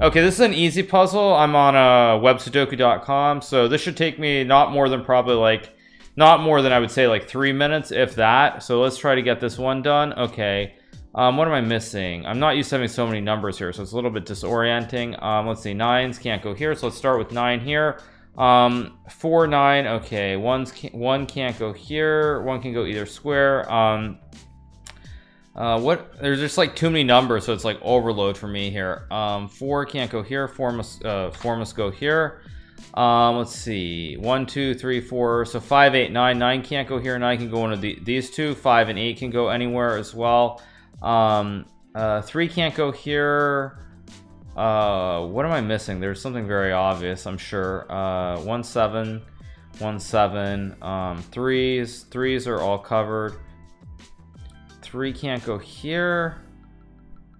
Okay, this is an easy puzzle. I'm on websudoku.com, so this should take me not more than I would say like 3 minutes, if that. So let's try to get this one done. Okay, what am I missing? I'm not used to having so many numbers here, so it's a little bit disorienting. Let's see, nines can't go here, so let's start with 9 here. 4 9. Okay, one can't go here, one can go either square. There's just like too many numbers, so it's like overload for me here. 4 can't go here, 4 must go here. Let's see, 1 2 3 4, so 5 8 9. 9 can't go here, 9 can go into these two. 5 and 8 can go anywhere as well. 3 can't go here. What am I missing? There's something very obvious, I'm sure. 1 7 1 7. Threes are all covered. 3 can't go here.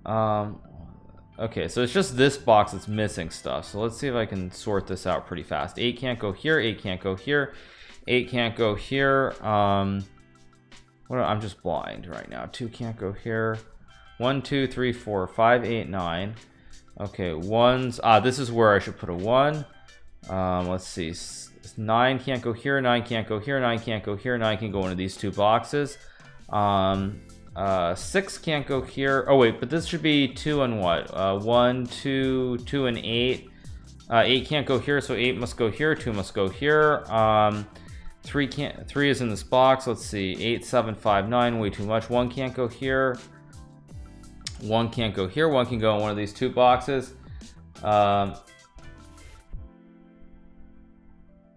Okay, so it's just this box that's missing stuff. So let's see if I can sort this out pretty fast. 8 can't go here, 8 can't go here, 8 can't go here. I'm just blind right now. 2 can't go here. 1 2 3 4 5 8 9. Okay, ones, this is where I should put a 1. Let's see, 9 can't go here, 9 can't go here, 9 can't go here, 9 can go into these two boxes. 6 can't go here. Oh wait, but this should be 2 and what? 1 2 2 and 8. 8 can't go here, so 8 must go here, 2 must go here. 3 is in this box. Let's see, 8 7 5 9, way too much. 1 can't go here, 1 can't go here, 1 can go in one of these two boxes.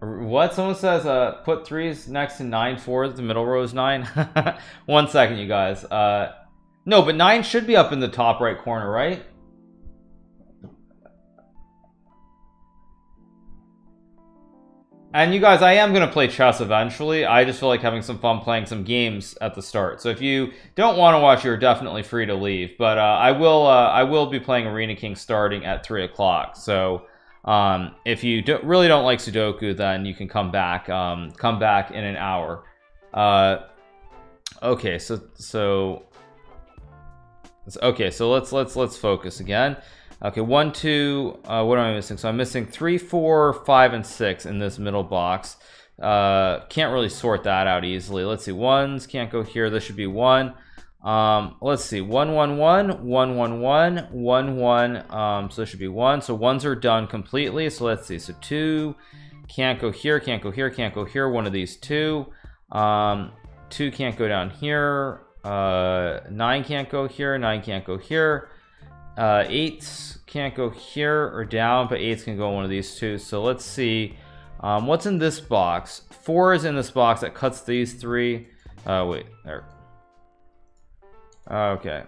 What someone says, put 3s next to 9 4s, the middle row is 9. 1 second, you guys. No, but 9 should be up in the top right corner, right? And you guys, I am going to play chess eventually. I just feel like having some fun playing some games at the start. So if you don't want to watch, you're definitely free to leave, but I will be playing Arena King starting at 3 o'clock. So if you really don't like Sudoku, then you can come back in an hour. Okay, so let's focus again. Okay, 1 2, what am I missing? So I'm missing 3 4 5 and 6 in this middle box. Can't really sort that out easily. Let's see, ones can't go here, this should be 1. Let's see, 1 1 1 1 1 1 1 1. So this should be 1, so 1s are done completely. So let's see, so 2 can't go here, can't go here, can't go here, one of these two. 2 can't go down here. 9 can't go here, 9 can't go here. 8s can't go here or down, but 8s can go in one of these two. So let's see, what's in this box? 4 is in this box, that cuts these 3. Wait, there. Okay.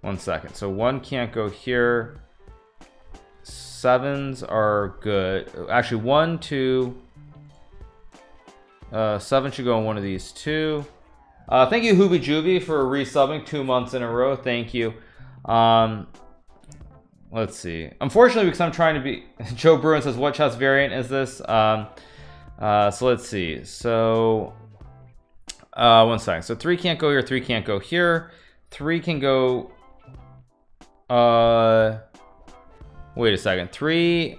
One second. So 1 can't go here. 7s are good. Actually, 1 2. 7 should go in one of these two. Thank you, Hoobie Joobie, for resubbing 2 months in a row. Thank you. Let's see. Unfortunately, because I'm trying to be... Joe Bruin says, what chess variant is this? So let's see. So, 1 second. So 3 can't go here, 3 can't go here. 3 can go... wait a second. 3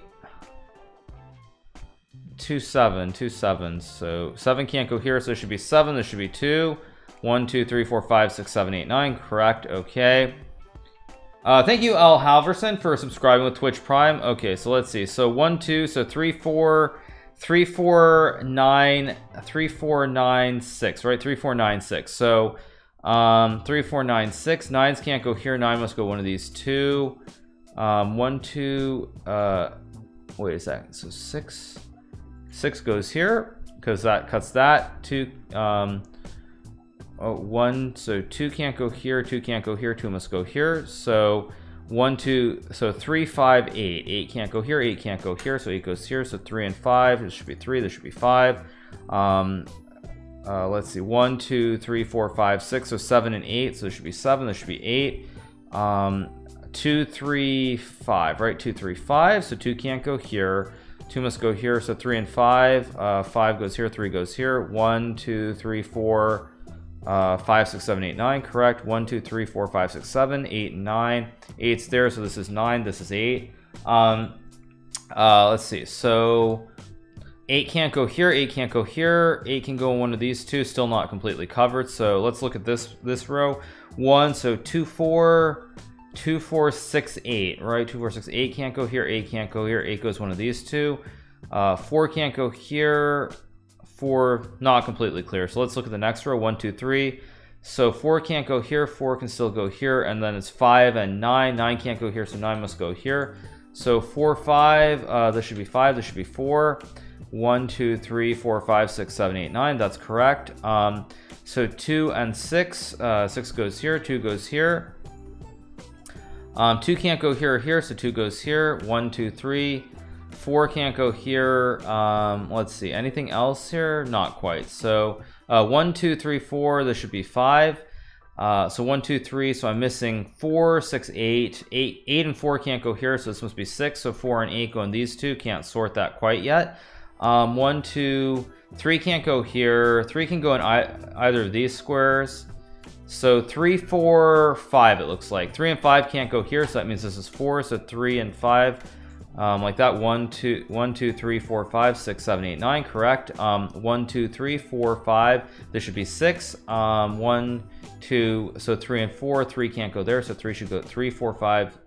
2 7 2 7, so 7 can't go here, so it should be 7, this should be 2. 1 2 3 4 5 6 7 8 9, correct. Okay, thank you, Al Halverson, for subscribing with Twitch Prime. Okay, so let's see, so 1 2, so 3 4 3 4 9 3 4 9 6, right? 3 4 9 6. So 3 4 9 6. 9s can't go here, 9 must go one of these two. 1 2, wait a second, so 6 goes here because that cuts that. 2 1, so 2 can't go here, 2 can't go here, 2 must go here. So 1 2, so 3 5 8. 8 can't go here, 8 can't go here, so 8 goes here. So 3 and 5, this should be 3, this should be 5. Let's see, 1 2 3 4 5 6, so 7 and 8, so this should be 7, this should be 8. 2 3 5, right? 2 3 5, so 2 can't go here, 2 must go here. So 3 and 5, 5 goes here, 3 goes here. 1 2 3 4 5, 6, 7, 8, 9, correct. 1, 2, 3, 4, 5, 6, 7, 8, 9. 8's there, so this is 9, this is 8. Let's see, so 8 can't go here, 8 can't go here, 8 can go in one of these two, still not completely covered. So let's look at this row. 1, so 2, 4, 2, 4, 6, 8, right? 2, 4, 6, 8 can't go here, 8 can't go here, 8 goes one of these two. 4 can't go here, 4 not completely clear. So let's look at the next row, 1, 2, 3. So 4 can't go here, 4 can still go here, and then it's 5 and 9. 9 can't go here, so 9 must go here. So 4, 5, this should be 5, this should be 4. 1, 2, 3, 4, 5, 6, 7, 8, 9, that's correct. So 2 and 6, 6 goes here, 2 goes here. 2 can't go here or here, so 2 goes here. 1, 2, 3, 4 can't go here. Let's see, anything else here? Not quite. So 1, 2, 3, 4, this should be 5. So 1, 2, 3, so I'm missing 4, 6, 8. 8 and 4 can't go here, so this must be 6. So 4 and 8 go in these two, can't sort that quite yet. 1, 2, 3 can't go here. 3 can go in either of these squares. So 3, 4, 5 it looks like. 3 and 5 can't go here, so that means this is 4. So 3 and 5, like that. 1, 2, 3, 4, 5, 6, 7, 8, 9, correct. 1, 2, 3, 4, 5, this should be 6. 1, 2, so 3 and 4, 3 can't go there, so 3 should go 3, 4, 5,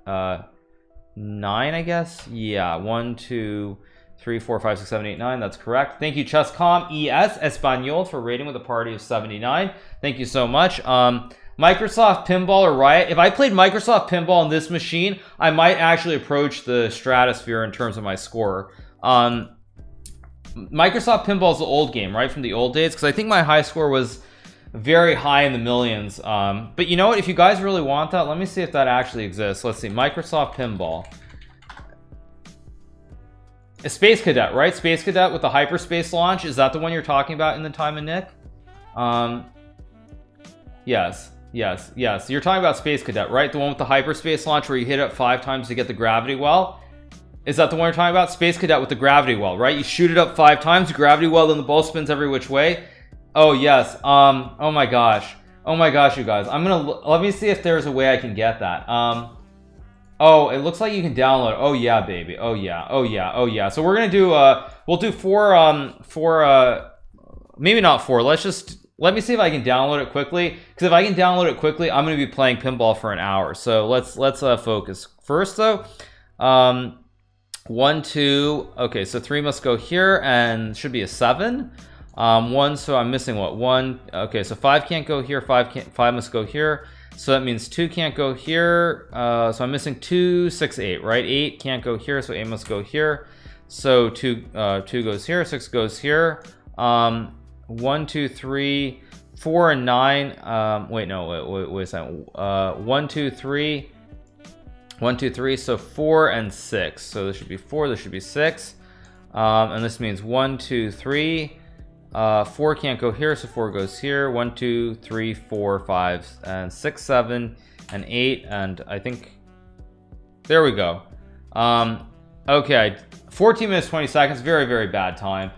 9, I guess. Yeah, 1, 2, 3, 4, 5, 6, 7, 8, 9. That's correct. Thank you, chesscom es espanol, for rating with a party of 79. Thank you so much. Microsoft pinball or Riot. If I played Microsoft pinball on this machine, I might actually approach the stratosphere in terms of my score. Microsoft pinball is the old game, right, from the old days, because I think my high score was very high in the millions. But you know what? If you guys really want that, let me see if that actually exists. Let's see. Microsoft pinball. A Space Cadet, right? Space Cadet with the hyperspace launch. Is that the one you're talking about in the Time of Nick? Yes, yes, yes. You're talking about Space Cadet, right? The one with the hyperspace launch where you hit it 5 times to get the gravity well? Is that the one you're talking about? Space Cadet with the gravity well, right? You shoot it up 5 times, gravity well, then the ball spins every which way. Oh, yes. Oh my gosh. Oh my gosh, you guys. I'm going to... Let me see if there's a way I can get that. Oh, it looks like you can download. Oh yeah, baby. Oh yeah. Oh yeah. Oh yeah. So we're gonna do. We'll do four. Maybe not 4. Let me see if I can download it quickly. Because if I can download it quickly, I'm gonna be playing pinball for an hour. So let's focus first though. 1, 2. Okay, so 3 must go here and should be a 7. 1. So I'm missing what? 1. Okay, so 5 can't go here. 5 must go here. So that means 2 can't go here. So I'm missing 2, 6, 8, right? 8 can't go here, so 8 must go here. So 2 goes here, 6 goes here. 1, 2, 3, 4, and 9. Wait a second. 1, 2, 3, 1, 2, 3, so 4 and 6. So this should be 4, this should be 6. And this means 1, 2, 3. 4 can't go here, so 4 goes here. 1, 2, 3, 4, 5, and 6, 7, and 8, and I think... There we go. Okay, 14 minutes, 20 seconds, very, very bad time.